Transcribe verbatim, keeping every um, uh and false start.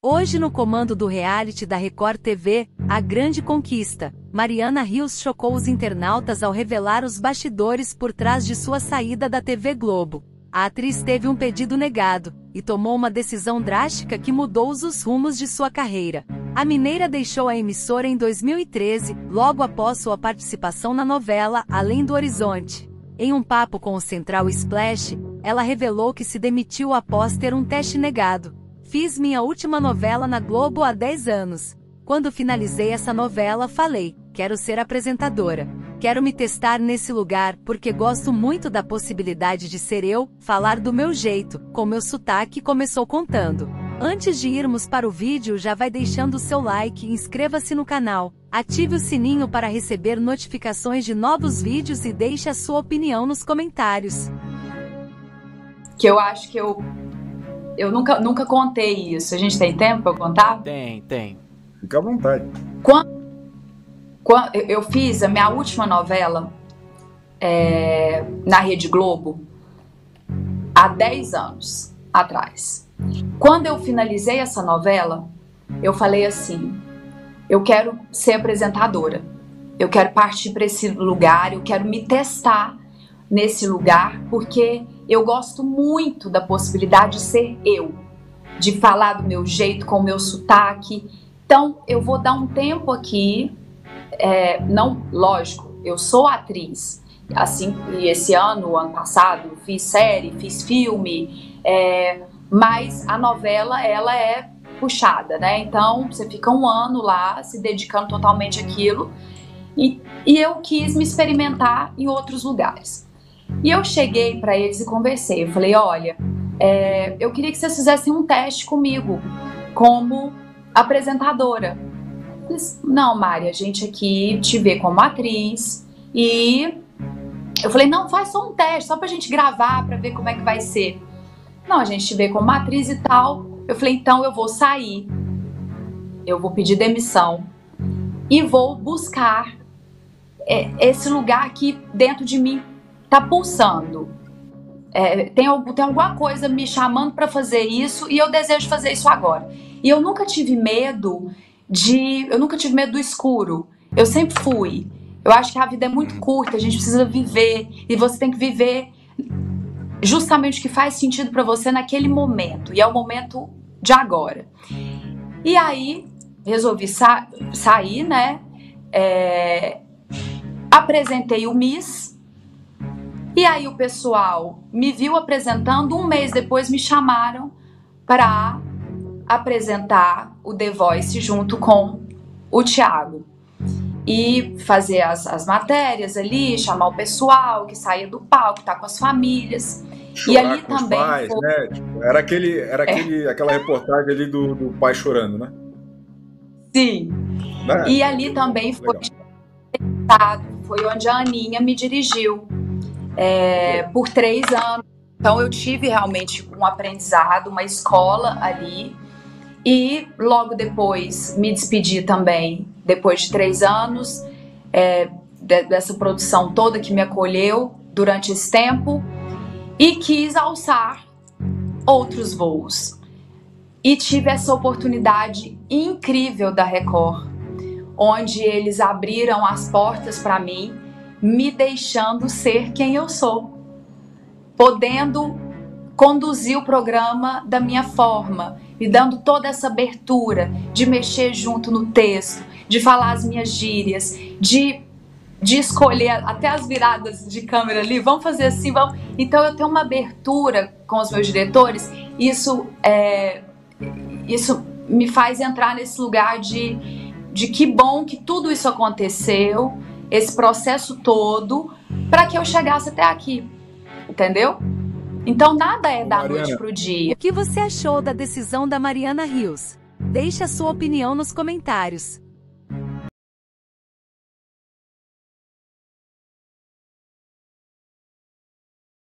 Hoje no comando do reality da Record T V, A Grande Conquista, Mariana Rios chocou os internautas ao revelar os bastidores por trás de sua saída da T V Globo. A atriz teve um pedido negado, e tomou uma decisão drástica que mudou os rumos de sua carreira. A mineira deixou a emissora em dois mil e treze, logo após sua participação na novela Além do Horizonte. Em um papo com o Central Splash, ela revelou que se demitiu após ter um teste negado. Fiz minha última novela na Globo há dez anos. Quando finalizei essa novela, falei, quero ser apresentadora. Quero me testar nesse lugar, porque gosto muito da possibilidade de ser eu, falar do meu jeito, com meu sotaque, começou contando. Antes de irmos para o vídeo, já vai deixando o seu like e inscreva-se no canal. Ative o sininho para receber notificações de novos vídeos e deixe a sua opinião nos comentários. Que eu acho que eu... Eu nunca, nunca contei isso. A gente tem tempo pra eu contar? Tem, tem. Fica à vontade. Quando, quando eu fiz a minha última novela é, na Rede Globo, há dez anos atrás. Quando eu finalizei essa novela, eu falei assim, eu quero ser apresentadora. Eu quero partir para esse lugar, eu quero me testar nesse lugar, porque... eu gosto muito da possibilidade de ser eu, de falar do meu jeito, com o meu sotaque. Então, eu vou dar um tempo aqui, é, não, lógico, eu sou atriz. Assim, e esse ano, ano passado, fiz série, fiz filme, é, mas a novela, ela é puxada, né? Então, você fica um ano lá, se dedicando totalmente àquilo. E, e eu quis me experimentar em outros lugares. E eu cheguei para eles e conversei, eu falei, olha, é, eu queria que vocês fizessem um teste comigo, como apresentadora. Eles, não, Mari, a gente aqui te vê como atriz, e eu falei, não, faz só um teste, só pra gente gravar, pra ver como é que vai ser. Não, a gente te vê como atriz e tal. Eu falei, então eu vou sair, eu vou pedir demissão, e vou buscar é, esse lugar aqui dentro de mim. Tá pulsando, é, tem, tem alguma coisa me chamando para fazer isso e eu desejo fazer isso agora. E eu nunca tive medo de, eu nunca tive medo do escuro, eu sempre fui. Eu acho que a vida é muito curta, a gente precisa viver e você tem que viver justamente o que faz sentido para você naquele momento, e é o momento de agora. E aí resolvi sa sair, né, é, apresentei o Miss. E aí o pessoal me viu apresentando, um mês depois me chamaram para apresentar o The Voice junto com o Thiago. E fazer as, as matérias ali, chamar o pessoal que saía do palco, tá com as famílias. Chorar e ali com também os pais, foi... né? Tipo, era aquele, era é. aquele, aquela reportagem ali do, do pai chorando, né? Sim. Né? E ali também foi, foi onde a Aninha me dirigiu. É, por três anos, então eu tive realmente um aprendizado, uma escola ali, e logo depois me despedi também, depois de três anos, é, dessa produção toda que me acolheu durante esse tempo, e quis alçar outros voos. E tive essa oportunidade incrível da Record, onde eles abriram as portas para mim, me deixando ser quem eu sou, podendo conduzir o programa da minha forma, me dando toda essa abertura de mexer junto no texto, de falar as minhas gírias, de, de escolher até as viradas de câmera ali, vamos fazer assim, vamos... Então eu tenho uma abertura com os meus diretores, isso, é, isso me faz entrar nesse lugar de, de que bom que tudo isso aconteceu, esse processo todo, para que eu chegasse até aqui, entendeu? Então nada é da noite pro dia. O que você achou da decisão da Mariana Rios? Deixe a sua opinião nos comentários.